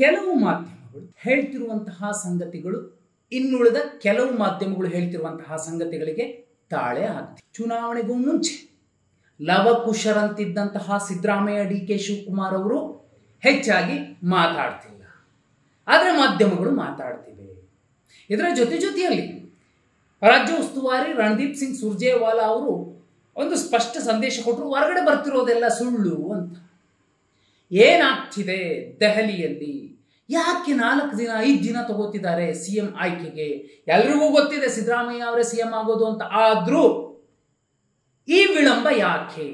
ಕೆಲವು ಮಾಧ್ಯಮಗಳು ಹೇಳ್ತಿರುವಂತಹ ಸಂಗತಿಗಳು ಇನ್ನುಳಿದ ಕೆಲವು ಮಾಧ್ಯಮಗಳು ಹೇಳ್ತಿರುವಂತಹ ಸಂಗತಿಗಳಿಗೆ ತಾಳೆ ಹಾಕ್ತಿ. ಚುನಾವಣೆಗೂ ಮುಂಚೆ ಲವಕುಶರಂತಿದ್ದಂತಹ ಸಿದ್ದರಾಮಯ್ಯ ಡಿ ಕೆ ಶಿವಕುಮಾರ್ ಅವರು ಹೆಚ್ಚಾಗಿ ಮಾತಾಡ್ತಿಲ್ಲ, ಆದರೆ ಮಾಧ್ಯಮಗಳು ಮಾತಾಡ್ತಿವೆ. ಇದರ ಜೊತೆಯಲ್ಲಿ ರಾಜ್ಯ ಉಸ್ತುವಾರಿ ರಣದೀಪ್ ಸಿಂಗ್ ಸುರ್ಜೇವಾಲಾ ಅವರು ಒಂದು ಸ್ಪಷ್ಟ ಸಂದೇಶ ಕೊಟ್ಟರು, ಹೊರಗಡೆ ಬರ್ತಿರೋದೆಲ್ಲ ಸುಳ್ಳು ಅಂತ. ಏನಾಗ್ತಿದೆ ದೆಹಲಿಯಲ್ಲಿ, ಯಾಕೆ 4 ದಿನ 5 ದಿನ ತಗೋತಿದ್ದಾರೆ ಸಿಎಂ ಆಯ್ಕೆಗೆ? ಎಲ್ರಿಗೂ ಗೊತ್ತಿದೆ ಸಿದ್ದರಾಮಯ್ಯ ಅವರೇ ಸಿಎಂ ಆಗೋದು ಅಂತ, ಆದ್ರೂ ಈ ವಿಳಂಬ ಯಾಕೆ?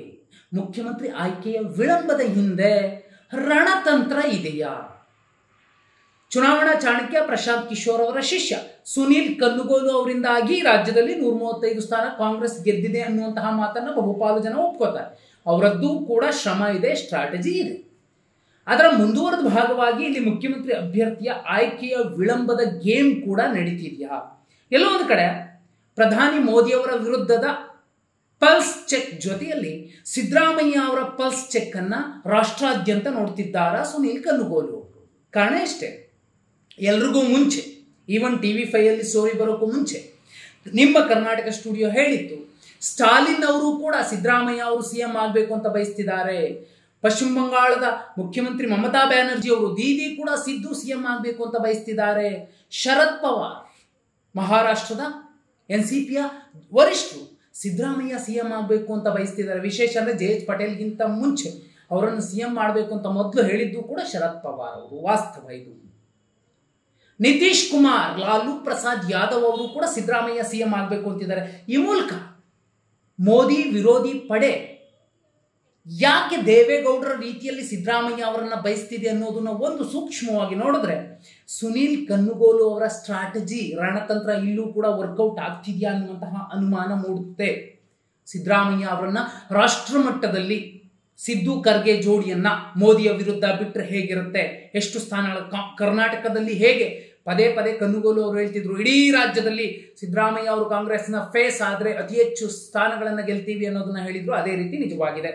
ಮುಖ್ಯಮಂತ್ರಿ ಆಯ್ಕೆಯ ವಿಳಂಬದ ಹಿಂದೆ ರಣತಂತ್ರ ಇದೆಯಾ? ಚುನಾವಣಾ ಚಾಣಕ್ಯ ಪ್ರಶಾಂತ್ ಕಿಶೋರ್ ಅವರ ಶಿಷ್ಯ ಸುನೀಲ್ ಕಲ್ಲುಗೋಲು ಅವರಿಂದಾಗಿ ರಾಜ್ಯದಲ್ಲಿ 135 ಸ್ಥಾನ ಕಾಂಗ್ರೆಸ್ ಗೆದ್ದಿದೆ ಅನ್ನುವಂತಹ ಮಾತನ್ನು ಬಹುಪಾಲು ಜನ ಒಪ್ಕೋತಾರೆ. ಅವರದ್ದು ಕೂಡ ಶ್ರಮ ಇದೆ, ಸ್ಟ್ರಾಟಜಿ ಇದೆ. ಅದರ ಮುಂದುವರೆದ ಭಾಗವಾಗಿ ಇಲ್ಲಿ ಮುಖ್ಯಮಂತ್ರಿ ಅಭ್ಯರ್ಥಿಯ ಆಯ್ಕೆಯ ವಿಳಂಬದ ಗೇಮ್ ಕೂಡ ನಡೀತಿದೆಯಾ? ಎಲ್ಲೋ ಒಂದು ಕಡೆ ಪ್ರಧಾನಿ ಮೋದಿಯವರ ವಿರುದ್ಧದ ಪಲ್ಸ್ ಚೆಕ್ ಜೊತೆಯಲ್ಲಿ ಸಿದ್ದರಾಮಯ್ಯ ಅವರ ಪಲ್ಸ್ ಚೆಕ್ ಅನ್ನ ರಾಷ್ಟ್ರಾದ್ಯಂತ ನೋಡ್ತಿದ್ದಾರಾ ಸುನೀಲ್ ಕಲ್ಲುಗೋಲು? ಕಾರಣ ಇಷ್ಟೇ, ಎಲ್ರಿಗೂ ಮುಂಚೆ ಈವನ್ TV5 ಸೋರಿ ಬರೋಕ್ಕೂ ಮುಂಚೆ ನಿಮ್ಮ ಕರ್ನಾಟಕ ಸ್ಟುಡಿಯೋ ಹೇಳಿತ್ತು, ಸ್ಟಾಲಿನ್ ಅವರು ಕೂಡ ಸಿದ್ದರಾಮಯ್ಯ ಅವರು ಸಿಎಂ ಆಗಬೇಕು ಅಂತ ಬಯಸ್ತಿದ್ದಾರೆ. ಪಶ್ಚಿಮ ಬಂಗಾಳದ ಮುಖ್ಯಮಂತ್ರಿ ಮಮತಾ ಬ್ಯಾನರ್ಜಿ ಅವರು ದೀದಿ ಕೂಡ ಸಿದ್ದು ಸಿಎಂ ಆಗಬೇಕು ಅಂತ ಬಯಸ್ತಿದ್ದಾರೆ. ಶರದ್ ಪವಾರ್ ಮಹಾರಾಷ್ಟ್ರದ NCPಯ ವರಿಷ್ಠರು ಸಿದ್ದರಾಮಯ್ಯ ಸಿಎಂ ಆಗಬೇಕು ಅಂತ ಬಯಸ್ತಿದ್ದಾರೆ. ವಿಶೇಷ ಅಂದರೆ JH ಪಟೇಲ್ಗಿಂತ ಮುಂಚೆ ಅವರನ್ನು ಸಿಎಂ ಮಾಡಬೇಕು ಅಂತ ಮೊದಲು ಹೇಳಿದ್ದು ಕೂಡ ಶರದ್ ಪವಾರ್ ಅವರು, ವಾಸ್ತವ ಇದು. ನಿತೀಶ್ ಕುಮಾರ್, ಲಾಲು ಪ್ರಸಾದ್ ಯಾದವ್ ಅವರು ಕೂಡ ಸಿದ್ದರಾಮಯ್ಯ ಸಿಎಂ ಆಗಬೇಕು ಅಂತಿದ್ದಾರೆ. ಈ ಮೂಲಕ ಮೋದಿ ವಿರೋಧಿ ಪಡೆ ಯಾಕೆ ದೇವೇಗೌಡರ ರೀತಿಯಲ್ಲಿ ಸಿದ್ದರಾಮಯ್ಯ ಅವರನ್ನ ಬಯಸ್ತಿದೆ ಅನ್ನೋದನ್ನ ಒಂದು ಸೂಕ್ಷ್ಮವಾಗಿ ನೋಡಿದ್ರೆ ಸುನೀಲ್ ಕಲ್ಲುಗೋಲು ಅವರ ಸ್ಟ್ರಾಟಜಿ, ರಣತಂತ್ರ ಇಲ್ಲೂ ಕೂಡ ವರ್ಕೌಟ್ ಆಗ್ತಿದೆಯಾ ಅನ್ನುವಂತಹ ಅನುಮಾನ ಮೂಡುತ್ತೆ. ಸಿದ್ದರಾಮಯ್ಯ ಅವರನ್ನ ರಾಷ್ಟ್ರ ಮಟ್ಟದಲ್ಲಿ ಸಿದ್ದು ಖರ್ಗೆ ಜೋಡಿಯನ್ನ ಮೋದಿಯ ವಿರುದ್ಧ ಬಿಟ್ಟರೆ ಹೇಗಿರುತ್ತೆ, ಎಷ್ಟು ಸ್ಥಾನಗಳ ಕರ್ನಾಟಕದಲ್ಲಿ ಹೇಗೆ ಪದೇ ಪದೇ ಕಲ್ಲುಗೋಲು ಅವರು ಹೇಳ್ತಿದ್ರು, ಇಡೀ ರಾಜ್ಯದಲ್ಲಿ ಸಿದ್ದರಾಮಯ್ಯ ಅವರು ಕಾಂಗ್ರೆಸ್ನ ಫೇಸ್ ಆದರೆ ಅತಿ ಹೆಚ್ಚು ಸ್ಥಾನಗಳನ್ನು ಗೆಲ್ತೀವಿ ಅನ್ನೋದನ್ನ ಹೇಳಿದ್ರು, ಅದೇ ರೀತಿ ನಿಜವಾಗಿದೆ.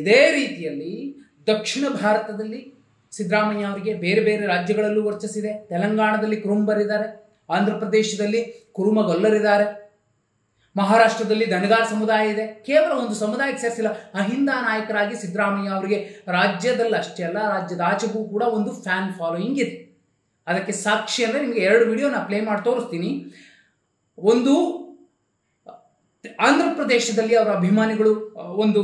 ಇದೇ ರೀತಿಯಲ್ಲಿ ದಕ್ಷಿಣ ಭಾರತದಲ್ಲಿ ಸಿದ್ದರಾಮಯ್ಯ ಅವರಿಗೆ ಬೇರೆ ಬೇರೆ ರಾಜ್ಯಗಳಲ್ಲೂ ವರ್ಚಸ್ಸಿದೆ. ತೆಲಂಗಾಣದಲ್ಲಿ ಕುರುಂಬರಿದ್ದಾರೆ, ಆಂಧ್ರ ಪ್ರದೇಶದಲ್ಲಿ ಕುರುಮಗೊಲ್ಲರಿದ್ದಾರೆ, ಮಹಾರಾಷ್ಟ್ರದಲ್ಲಿ ದನಗಾರ ಸಮುದಾಯ ಇದೆ. ಕೇವಲ ಒಂದು ಸಮುದಾಯಕ್ಕೆ ಸೇರಿಸಿಲ್ಲ, ಅಹಿಂದ ನಾಯಕರಾಗಿ ಸಿದ್ದರಾಮಯ್ಯ ಅವರಿಗೆ ರಾಜ್ಯದಲ್ಲಿ ಅಷ್ಟೇ ಅಲ್ಲ ರಾಜ್ಯದ ಆಚೆಗೂ ಕೂಡ ಒಂದು ಫ್ಯಾನ್ ಫಾಲೋಯಿಂಗ್ ಇದೆ. ಅದಕ್ಕೆ ಸಾಕ್ಷಿ ಅಂದರೆ ನಿಮಗೆ 2 ವಿಡಿಯೋ ನಾನು ಪ್ಲೇ ಮಾಡಿ ತೋರಿಸ್ತೀನಿ. ಒಂದು ಆಂಧ್ರ ಪ್ರದೇಶದಲ್ಲಿ ಅವರ ಅಭಿಮಾನಿಗಳು ಒಂದು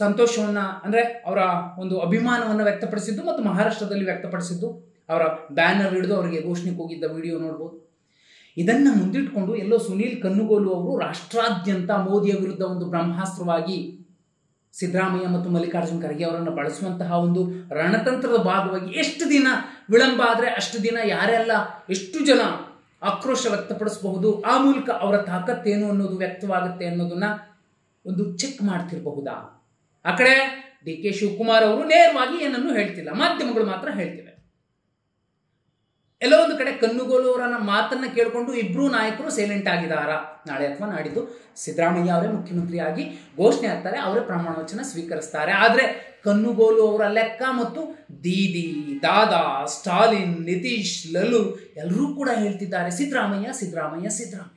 ಸಂತೋಷವನ್ನು ಅಂದರೆ ಅವರ ಒಂದು ಅಭಿಮಾನವನ್ನು ವ್ಯಕ್ತಪಡಿಸಿದ್ದು ಮತ್ತು ಮಹಾರಾಷ್ಟ್ರದಲ್ಲಿ ವ್ಯಕ್ತಪಡಿಸಿದ್ದು, ಅವರ ಬ್ಯಾನರ್ ಹಿಡಿದು ಅವರಿಗೆ ಘೋಷಣೆ ಹೋಗಿದ್ದ ವಿಡಿಯೋ ನೋಡ್ಬೋದು. ಇದನ್ನು ಮುಂದಿಟ್ಕೊಂಡು ಎಲ್ಲೋ ಸುನೀಲ್ ಕಲ್ಲುಗೋಲು ಅವರು ರಾಷ್ಟ್ರಾದ್ಯಂತ ಮೋದಿಯ ವಿರುದ್ಧ ಒಂದು ಬ್ರಹ್ಮಾಸ್ತ್ರವಾಗಿ ಸಿದ್ದರಾಮಯ್ಯ ಮತ್ತು ಮಲ್ಲಿಕಾರ್ಜುನ್ ಖರ್ಗೆ ಅವರನ್ನು ಬಳಸುವಂತಹ ಒಂದು ರಣತಂತ್ರದ ಭಾಗವಾಗಿ ಎಷ್ಟು ದಿನ ವಿಳಂಬ ಆದರೆ ಅಷ್ಟು ದಿನ ಯಾರೆಲ್ಲ ಎಷ್ಟು ಜನ ಆಕ್ರೋಶ ವ್ಯಕ್ತಪಡಿಸಬಹುದು, ಆ ಮೂಲಕ ಅವರ ತಾಕತ್ತೇನು ಅನ್ನೋದು ವ್ಯಕ್ತವಾಗುತ್ತೆ ಅನ್ನೋದನ್ನ ಒಂದು ಚೆಕ್ ಮಾಡ್ತಿರಬಹುದಾ? ಆ ಕಡೆ DK ಶಿವಕುಮಾರ್ ಅವರು ನೇರವಾಗಿ ಏನನ್ನು ಹೇಳ್ತಿಲ್ಲ, ಮಾಧ್ಯಮಗಳು ಮಾತ್ರ ಹೇಳ್ತಿವೆ. ಎಲ್ಲೋ ಒಂದು ಕಡೆ ಕಲ್ಲುಗೋಲು ಅವರ ಮಾತನ್ನ ಕೇಳಿಕೊಂಡು ಇಬ್ರು ನಾಯಕರು ಸೈಲೆಂಟ್ ಆಗಿದಾರಾ? ನಾಳೆ ಅಥವಾ ನಾಡಿದ್ದು ಸಿದ್ದರಾಮಯ್ಯ ಅವರೇ ಮುಖ್ಯಮಂತ್ರಿಯಾಗಿ ಘೋಷಣೆ ಆಗ್ತಾರೆ, ಅವರೇ ಪ್ರಮಾಣ ವಚನ ಸ್ವೀಕರಿಸ್ತಾರೆ. ಆದರೆ ಕಲ್ಲುಗೋಲು ಅವರ ಲೆಕ್ಕ ಮತ್ತು ದೀದಿ, ದಾದಾ, ಸ್ಟಾಲಿನ್, ನಿತೀಶ್, ಲಲು ಎಲ್ಲರೂ ಕೂಡ ಹೇಳ್ತಿದ್ದಾರೆ ಸಿದ್ದರಾಮಯ್ಯ ಸಿದ್ದರಾಮಯ್ಯ ಸಿದ್ದರಾಮಯ್ಯ.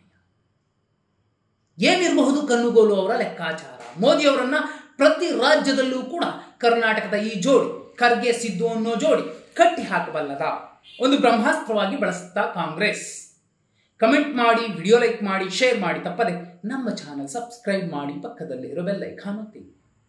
ಏನಿರಬಹುದು ಕಲ್ಲುಗೋಲು ಅವರ ಲೆಕ್ಕಾಚಾರ? ಮೋದಿಯವರನ್ನ ಪ್ರತಿ ರಾಜ್ಯದಲ್ಲೂ ಕೂಡ ಕರ್ನಾಟಕದ ಈ ಜೋಡಿ ಖರ್ಗೆ ಸಿದ್ದು ಅನ್ನೋ ಜೋಡಿ ಕಟ್ಟಿ ಹಾಕಬಲ್ಲದ ಒಂದು ಬ್ರಹ್ಮಾಸ್ತ್ರವಾಗಿ ಬಳಸುತ್ತಾ ಕಾಂಗ್ರೆಸ್. ಕಮೆಂಟ್ ಮಾಡಿ, ವಿಡಿಯೋ ಲೈಕ್ ಮಾಡಿ, ಶೇರ್ ಮಾಡಿ, ತಪ್ಪದೆ ನಮ್ಮ ಚಾನಲ್ ಸಬ್ಸ್ಕ್ರೈಬ್ ಮಾಡಿ, ಪಕ್ಕದಲ್ಲಿರೋ ಬೆಲ್ ಐಕಾನ್ ಒತ್ತಿ.